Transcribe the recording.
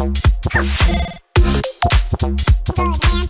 Good answer.